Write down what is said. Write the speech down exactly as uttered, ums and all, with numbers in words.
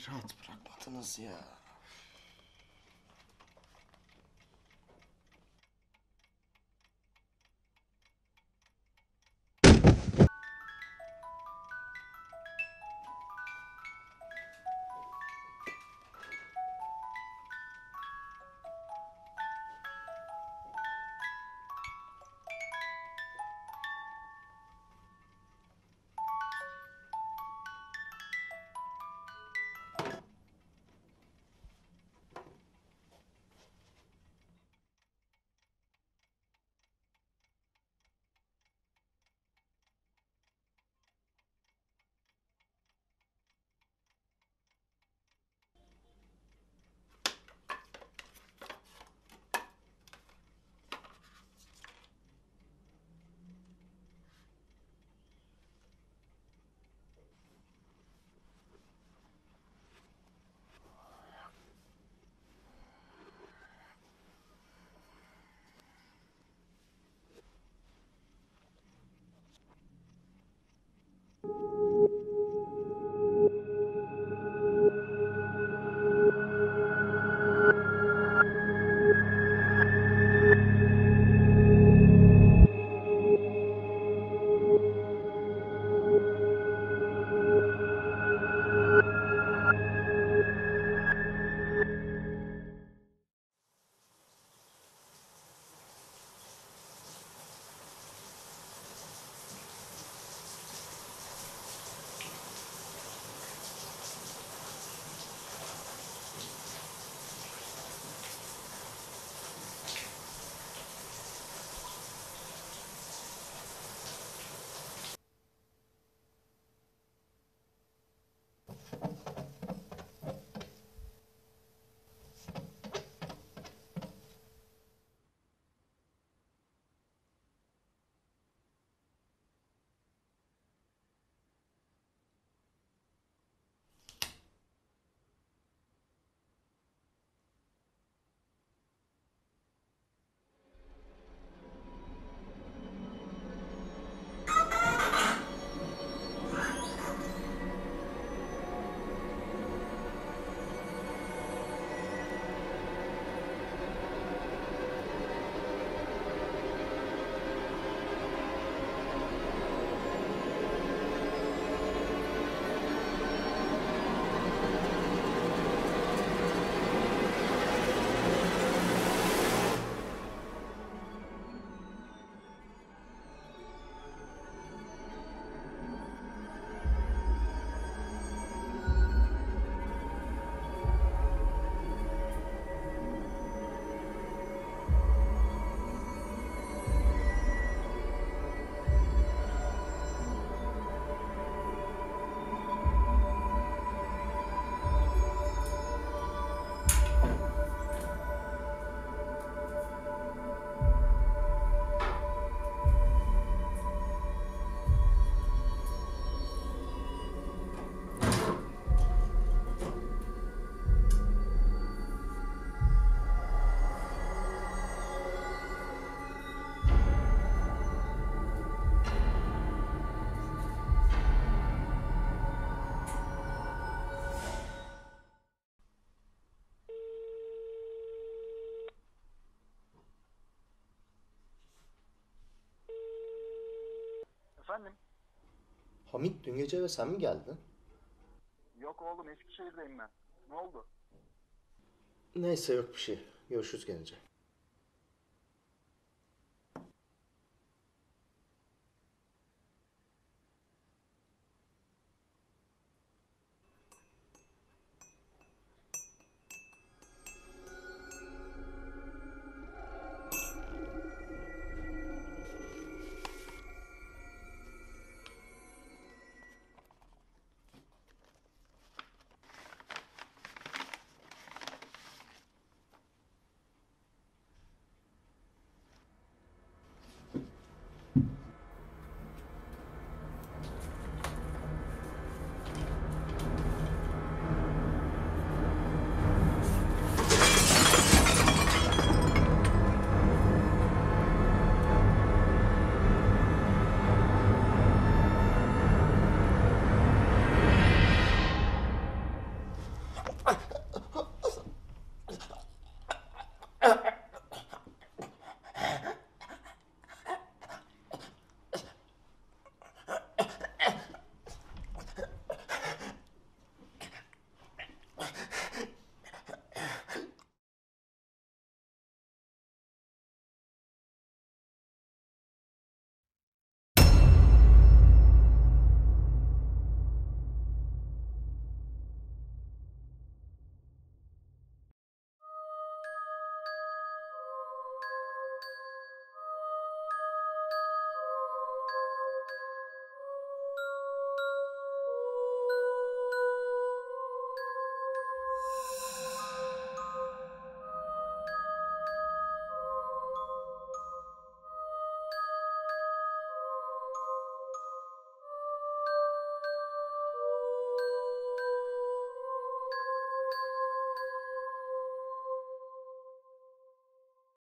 Bir rahat bırakmadınız ya. Efendim? Hamit, dün gece eve sen mi geldin? Yok oğlum, Eskişehir'deyim ben. Ne oldu? Neyse, yok bir şey. Görüşürüz gelince.